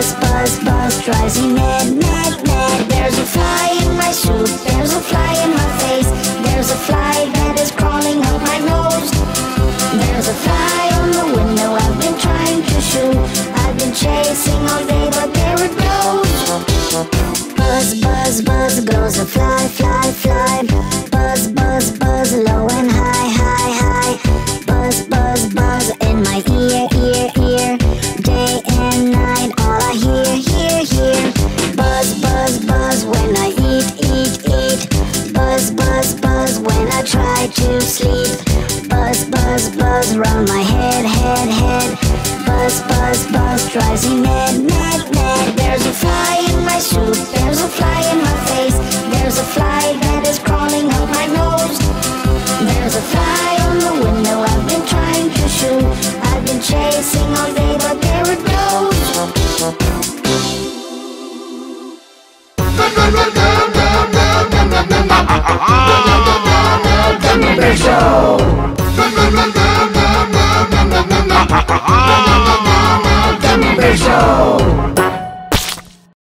Buzz, buzz, buzz, drives me mad, mad, mad. There's a fly in my suit, there's a fly in my face. There's a fly that is crawling up my nose. There's a fly on the window I've been trying to shoot. I've been chasing all day, but there it goes. Buzz, buzz, buzz, goes a fly, fly, fly. Buzz, buzz, buzz, low and high, high, high. Buzz, buzz, buzz, in my ear, ear, ear. Day and night, all I hear, hear, hear. Buzz, buzz, buzz, when I eat, eat, eat. Buzz, buzz, buzz, when I try to sleep. Buzz, buzz, buzz, round my head, head, head. Buzz, buzz, buzz, drives me mad, mad, mad. There's a fly in my suit, there's a fly in my face. There's a fly that is crawling up my nose. There's a fly on the window I've been trying to shoot. I've been chasing all day, but there it goes. Show.